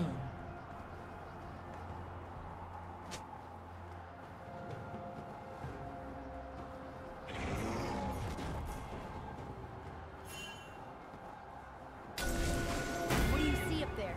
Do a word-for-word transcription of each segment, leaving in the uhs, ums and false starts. down. What do you see up there?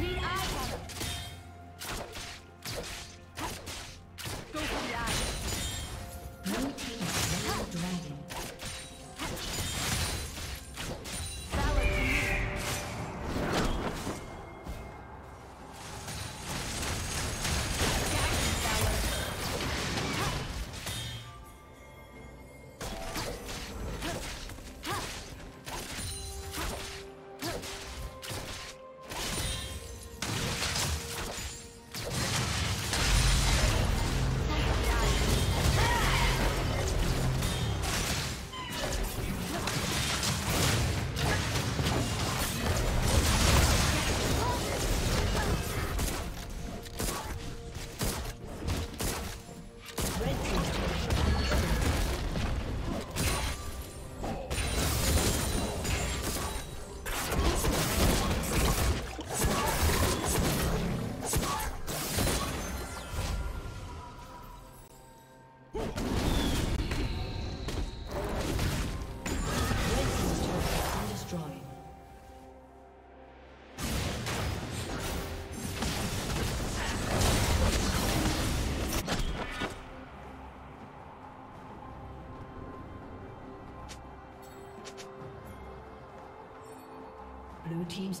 Need eye. team's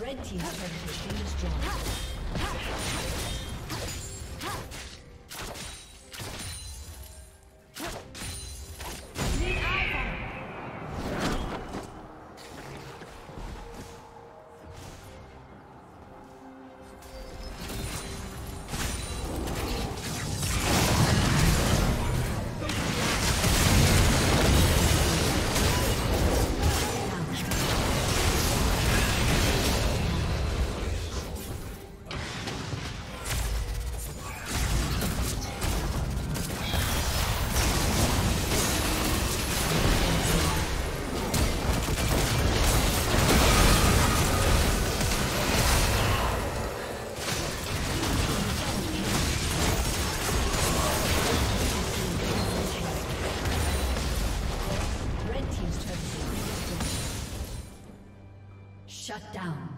Red team's turret has been shut down.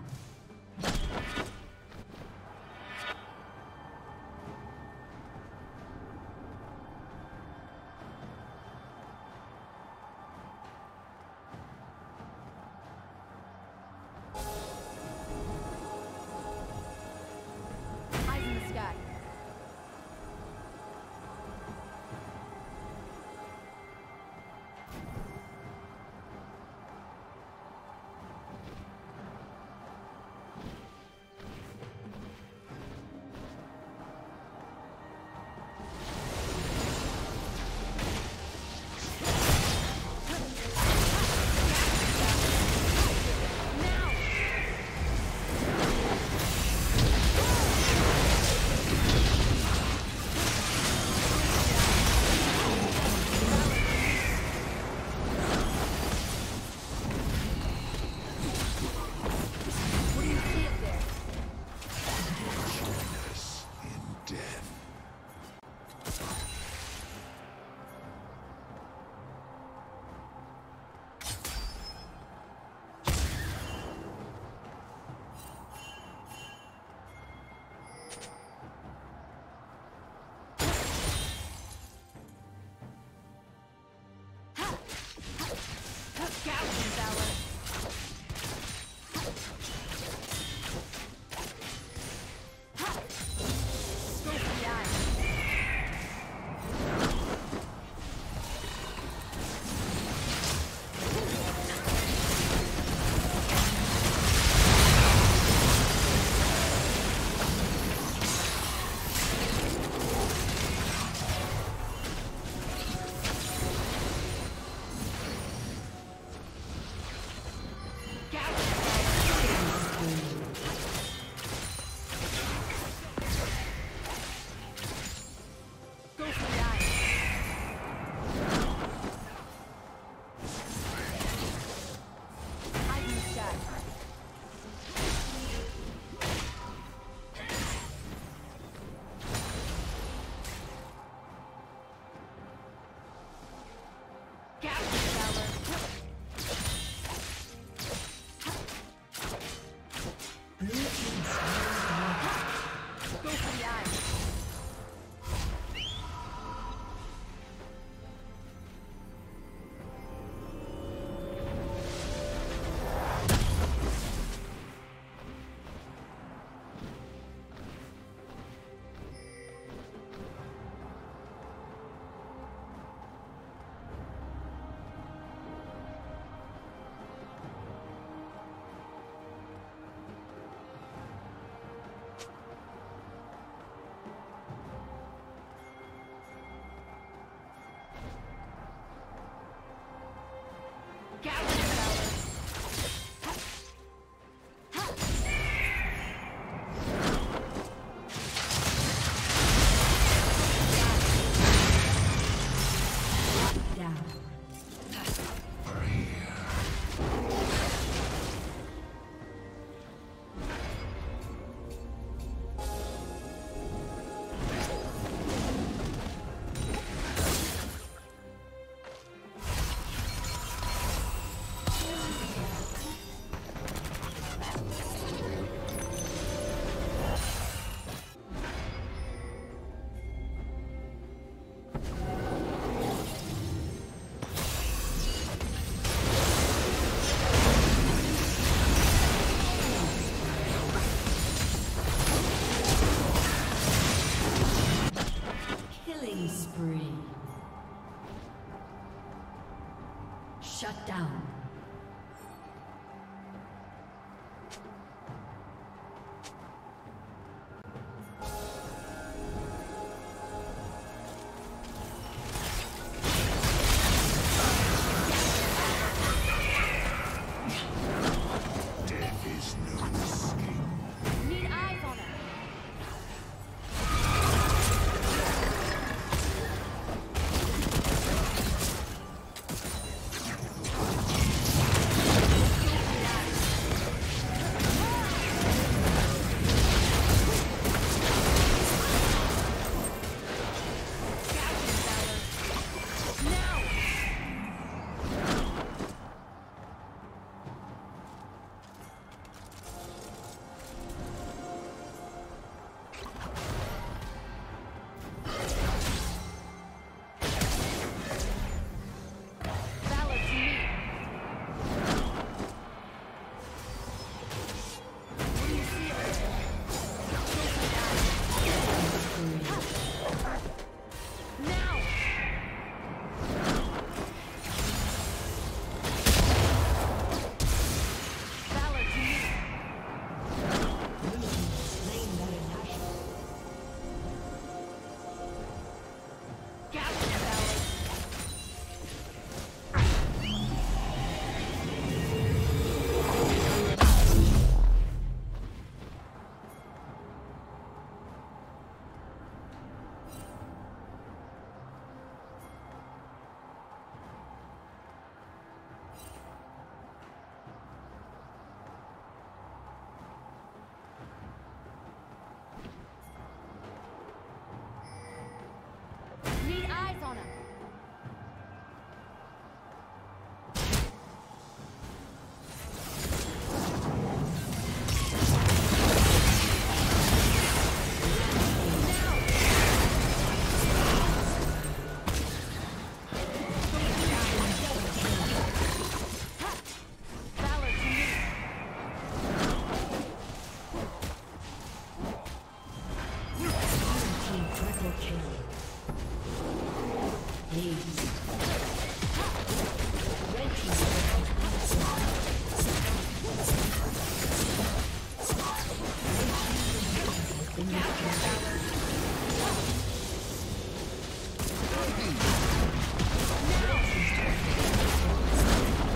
Shut down.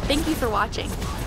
Thank you for watching.